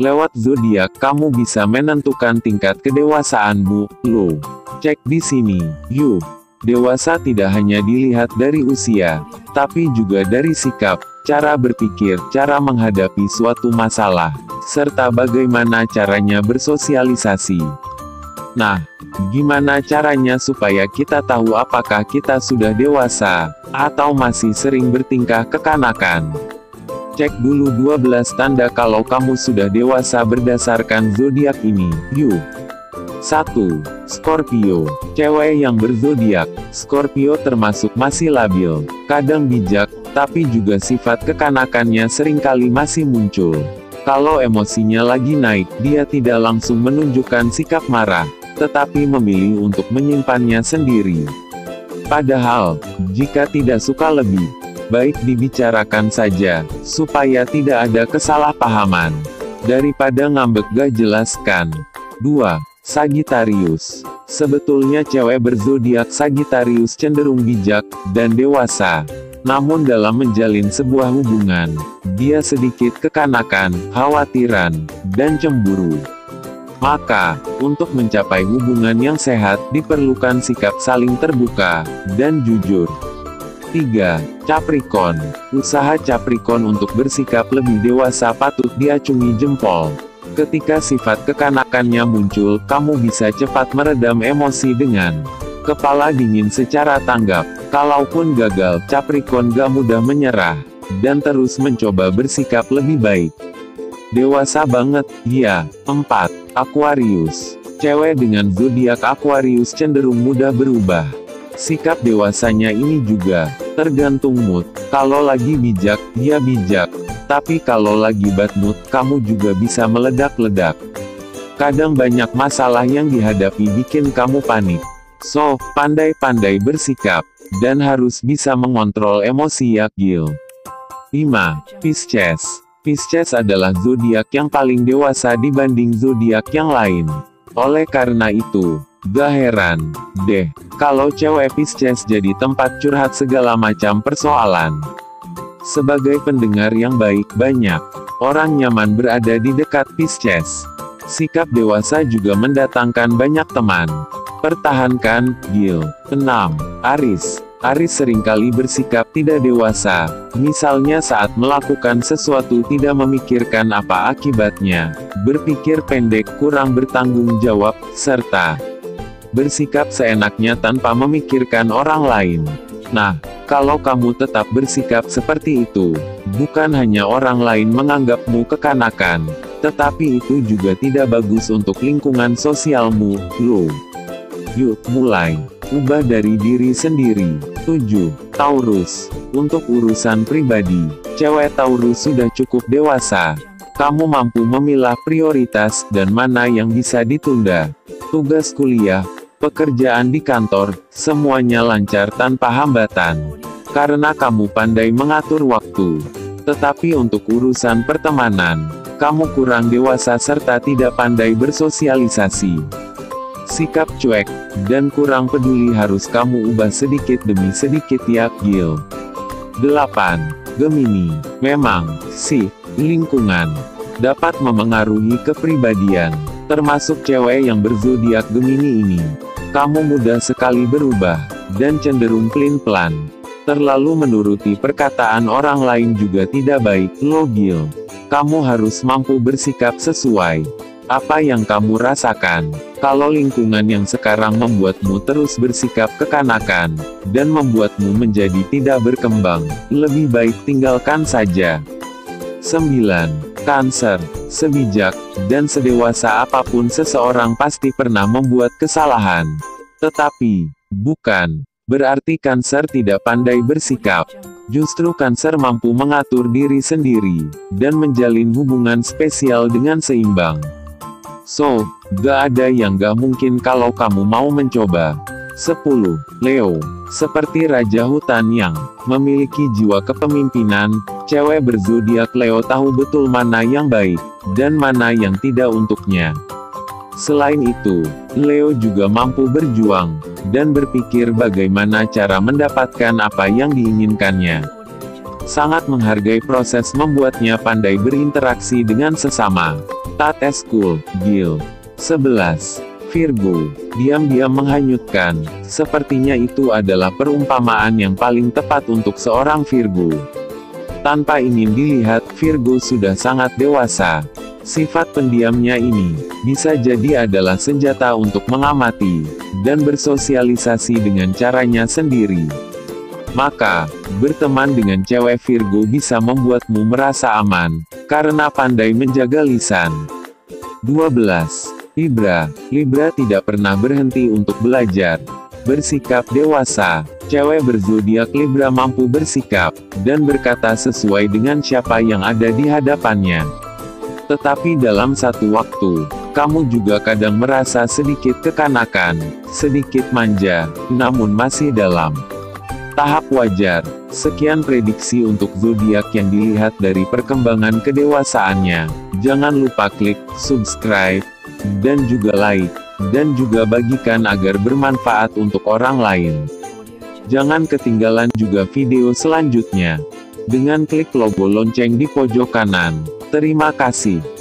Lewat zodiak, kamu bisa menentukan tingkat kedewasaanmu, lo. Cek di sini, yuk. Dewasa tidak hanya dilihat dari usia, tapi juga dari sikap, cara berpikir, cara menghadapi suatu masalah, serta bagaimana caranya bersosialisasi. Nah, gimana caranya supaya kita tahu apakah kita sudah dewasa, atau masih sering bertingkah kekanakan? Cek dulu 12 tanda kalau kamu sudah dewasa berdasarkan zodiak ini, yuk. 1. Scorpio. Cewek yang berzodiak Scorpio termasuk masih labil, kadang bijak, tapi juga sifat kekanakannya seringkali masih muncul. Kalau emosinya lagi naik, dia tidak langsung menunjukkan sikap marah, tetapi memilih untuk menyimpannya sendiri. Padahal, jika tidak suka lebih baik dibicarakan saja, supaya tidak ada kesalahpahaman. Daripada ngambek gak jelaskan. 2. Sagittarius. Sebetulnya cewek berzodiak Sagittarius cenderung bijak, dan dewasa. Namun dalam menjalin sebuah hubungan, dia sedikit kekanakan, khawatiran, dan cemburu. Maka, untuk mencapai hubungan yang sehat, diperlukan sikap saling terbuka, dan jujur. 3. Capricorn. Usaha Capricorn untuk bersikap lebih dewasa patut diacungi jempol. Ketika sifat kekanakannya muncul, kamu bisa cepat meredam emosi dengan kepala dingin secara tanggap. Kalaupun gagal, Capricorn gak mudah menyerah, dan terus mencoba bersikap lebih baik. Dewasa banget, ya. 4. Aquarius. Cewek dengan zodiak Aquarius cenderung mudah berubah. Sikap dewasanya ini juga tergantung mood. Kalau lagi bijak, dia bijak. Tapi kalau lagi bad mood, kamu juga bisa meledak-ledak. Kadang banyak masalah yang dihadapi bikin kamu panik. So, pandai-pandai bersikap, dan harus bisa mengontrol emosi ya, Gil. 5. Pisces. Pisces adalah zodiak yang paling dewasa dibanding zodiak yang lain. Oleh karena itu, gak heran deh kalau cewek Pisces jadi tempat curhat segala macam persoalan. Sebagai pendengar yang baik, banyak orang nyaman berada di dekat Pisces. Sikap dewasa juga mendatangkan banyak teman. Pertahankan, Gil. 6. Aries. Aries seringkali bersikap tidak dewasa, misalnya saat melakukan sesuatu tidak memikirkan apa akibatnya, berpikir pendek, kurang bertanggung jawab, serta bersikap seenaknya tanpa memikirkan orang lain. Nah, kalau kamu tetap bersikap seperti itu, bukan hanya orang lain menganggapmu kekanakan, tetapi itu juga tidak bagus untuk lingkungan sosialmu, lo. Yuk, mulai ubah dari diri sendiri. 7. Taurus. Untuk urusan pribadi, cewek Taurus sudah cukup dewasa. Kamu mampu memilah prioritas, dan mana yang bisa ditunda. Tugas kuliah, pekerjaan di kantor, semuanya lancar tanpa hambatan. Karena kamu pandai mengatur waktu. Tetapi untuk urusan pertemanan, kamu kurang dewasa serta tidak pandai bersosialisasi. Sikap cuek, dan kurang peduli harus kamu ubah sedikit demi sedikit ya, Gil. 8. Gemini. Memang, sih, lingkungan dapat memengaruhi kepribadian. Termasuk cewek yang berzodiak Gemini ini. Kamu mudah sekali berubah, dan cenderung pelin-pelan. Terlalu menuruti perkataan orang lain juga tidak baik, Gil. Kamu harus mampu bersikap sesuai apa yang kamu rasakan. Kalau lingkungan yang sekarang membuatmu terus bersikap kekanakan, dan membuatmu menjadi tidak berkembang, lebih baik tinggalkan saja. 9. Cancer. Sebijak, dan sedewasa apapun seseorang pasti pernah membuat kesalahan. Tetapi, bukan berarti Cancer tidak pandai bersikap. Justru Cancer mampu mengatur diri sendiri, dan menjalin hubungan spesial dengan seimbang. So, gak ada yang gak mungkin kalau kamu mau mencoba. 10. Leo. Seperti raja hutan yang memiliki jiwa kepemimpinan, cewek berzodiak Leo tahu betul mana yang baik, dan mana yang tidak untuknya. Selain itu, Leo juga mampu berjuang, dan berpikir bagaimana cara mendapatkan apa yang diinginkannya. 11. sangat menghargai proses membuatnya pandai berinteraksi dengan sesama. Tat School, Gil. 11. Virgo, diam-diam menghanyutkan. Sepertinya itu adalah perumpamaan yang paling tepat untuk seorang Virgo. Tanpa ingin dilihat, Virgo sudah sangat dewasa. Sifat pendiamnya ini bisa jadi adalah senjata untuk mengamati dan bersosialisasi dengan caranya sendiri. Maka, berteman dengan cewek Virgo bisa membuatmu merasa aman karena pandai menjaga lisan. 12. Libra tidak pernah berhenti untuk belajar. Bersikap dewasa, cewek berzodiak Libra mampu bersikap dan berkata sesuai dengan siapa yang ada di hadapannya. Tetapi dalam satu waktu, kamu juga kadang merasa sedikit kekanakan, sedikit manja, namun masih dalam tahap wajar. Sekian prediksi untuk zodiak yang dilihat dari perkembangan kedewasaannya. Jangan lupa klik subscribe dan juga like, dan juga bagikan agar bermanfaat untuk orang lain. Jangan ketinggalan juga video selanjutnya dengan klik logo lonceng di pojok kanan. Terima kasih.